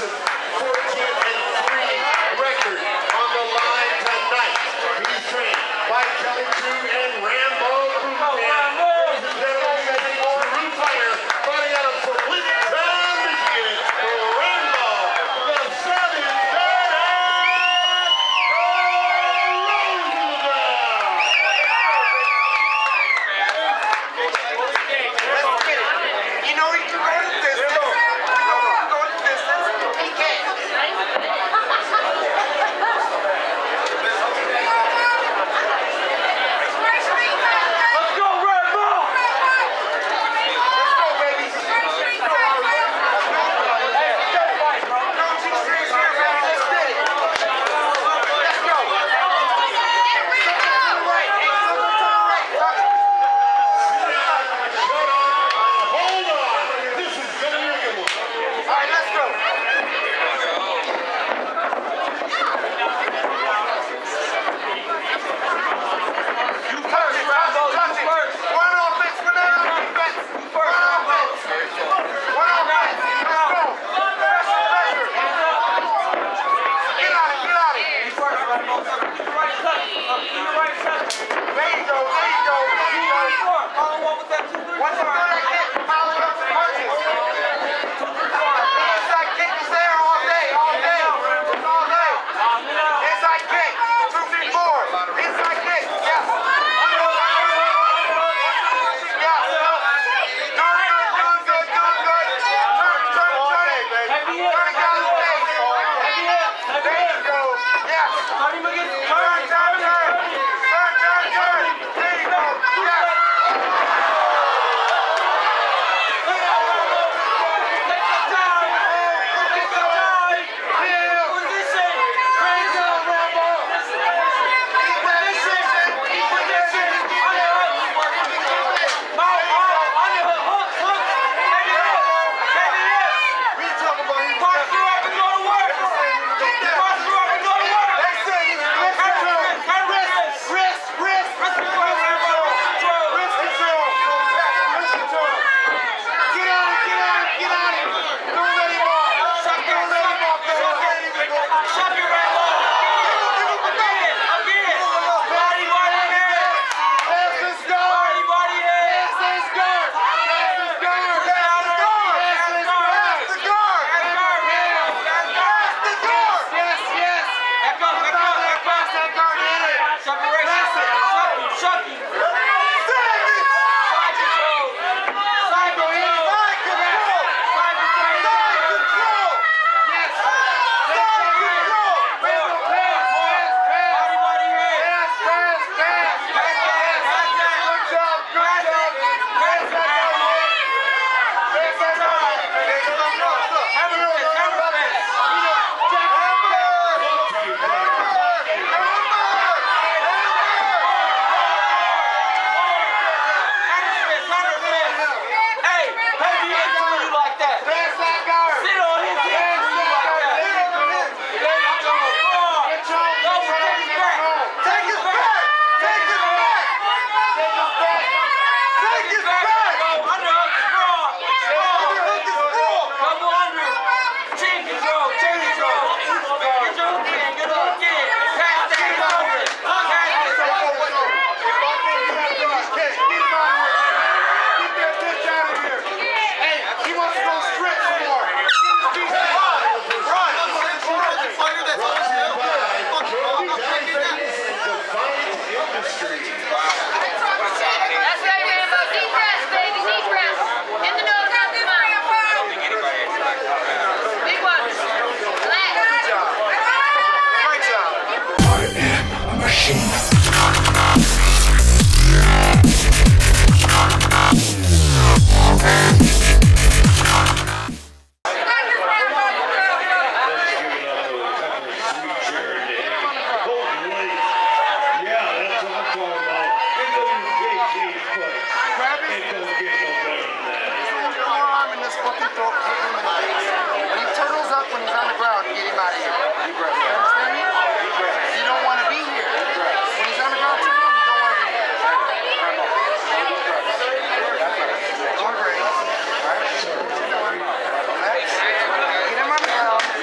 2014-03 record on the line tonight. He's trained by Kelly Chu and Rambo Roosevelt, who's retired fighting out of Toledo, Michigan. Rambo, the son is dead and Roosevelt. You know he can go to this. Get him on the ground.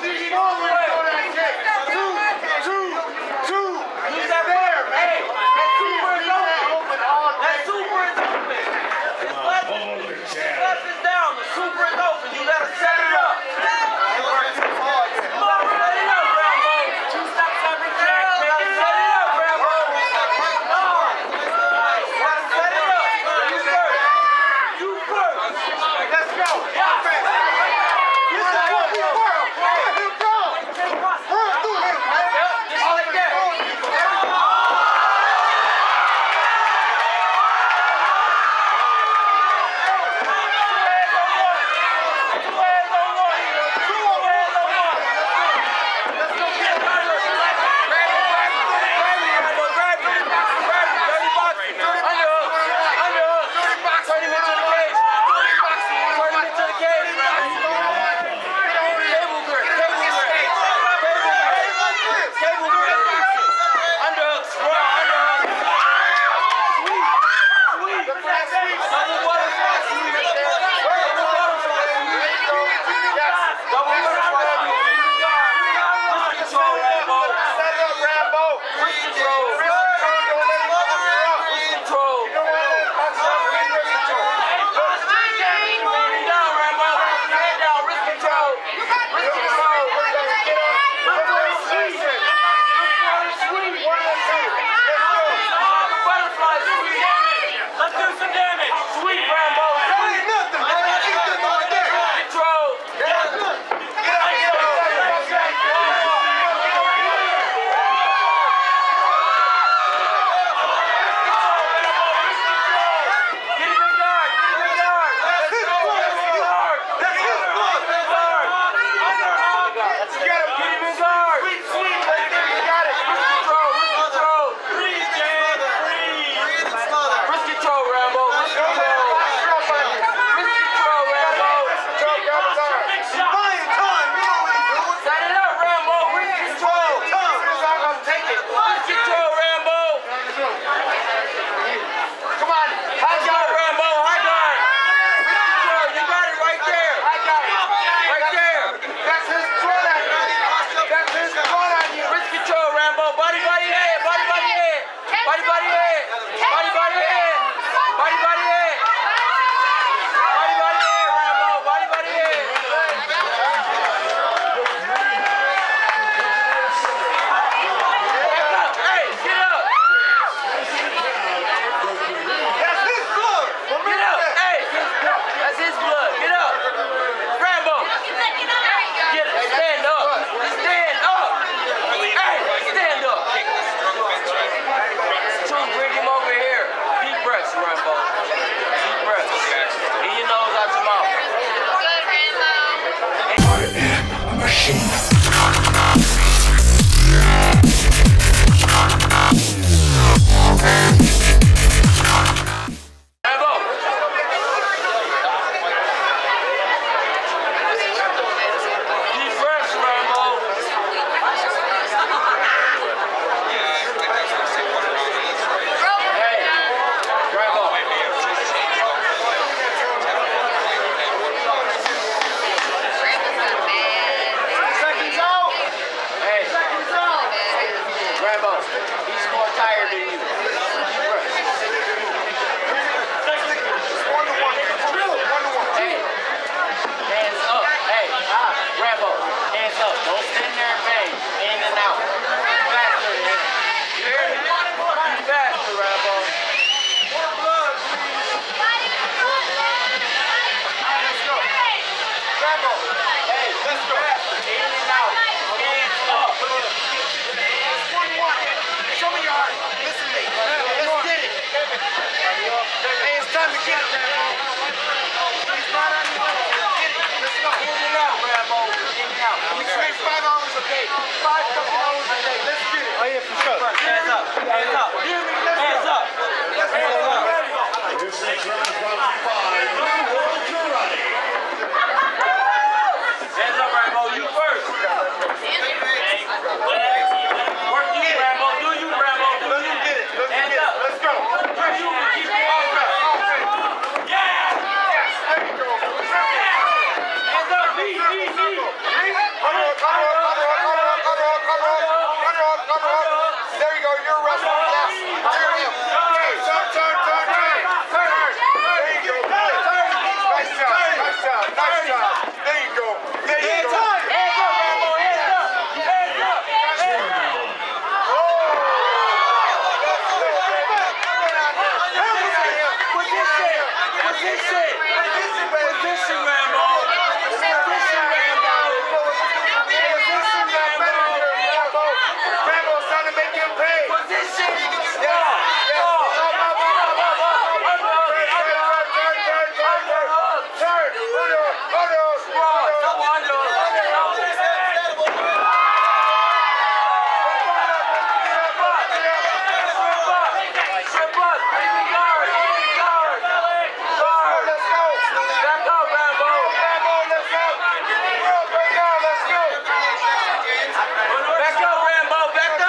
Come on, come on. to make him pay. Position. Back up, Rambo, back up!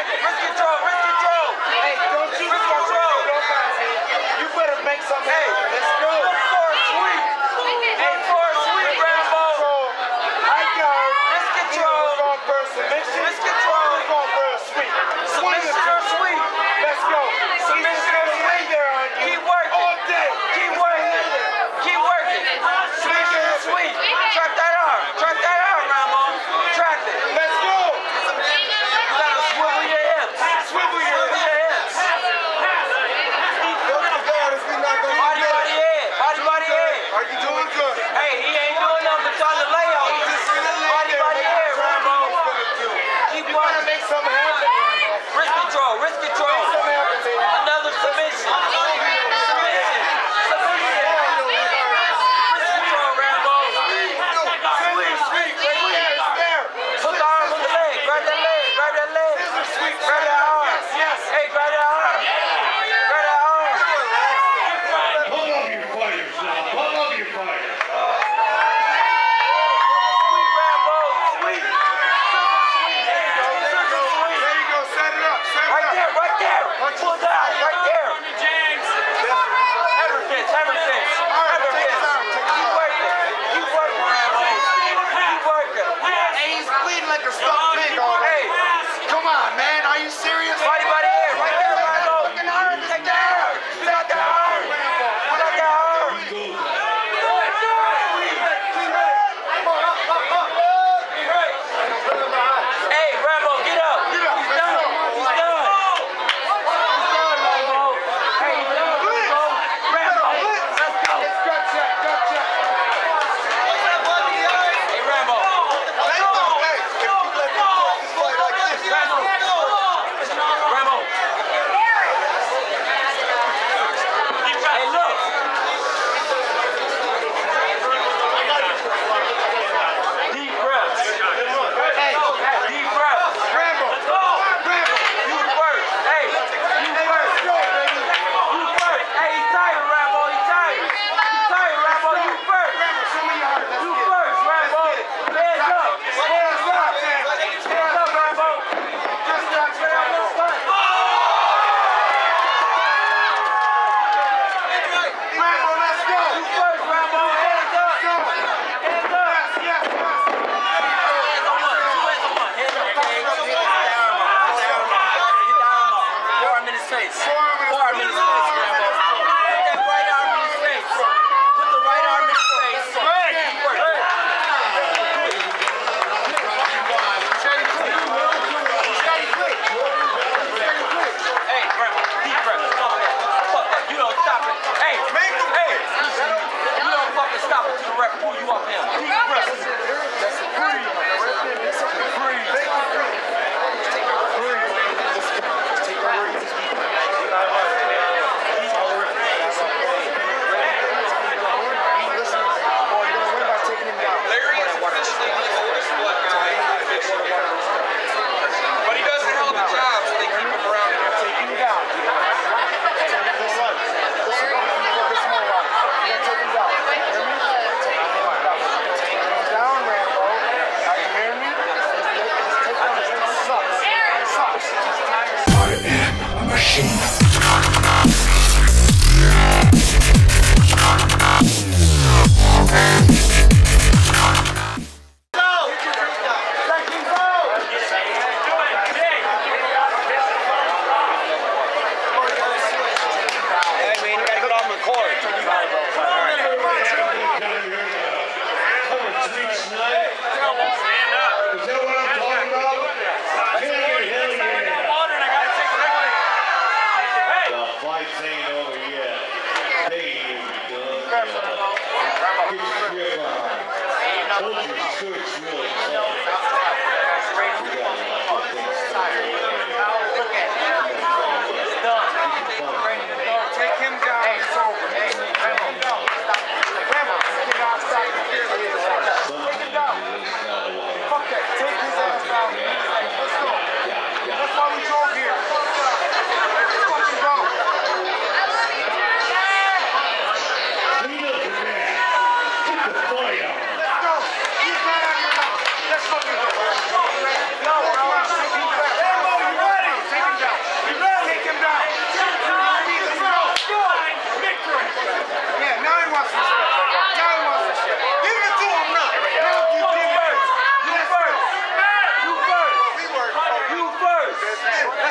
Let's go.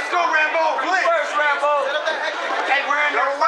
Let's go, Rambo. Please. First, Rambo. Hey, we're in the fight.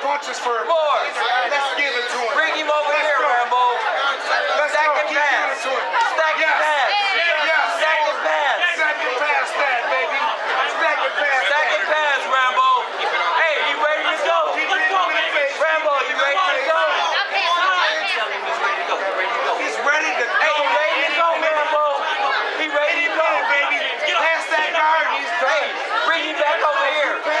Punches for him. More. Let's give it to him. Bring him over here, Rambo. Let's stack and pass. Stack and pass. Stack and pass. Stack and pass that, baby. Stack and pass. Stack and pass, Rambo. Hey, you ready to go? Rambo, you ready to go? He's ready to go. Hey, you ready to go, Rambo? He ready to go, baby. Pass that guard. He's great. Bring him back over here.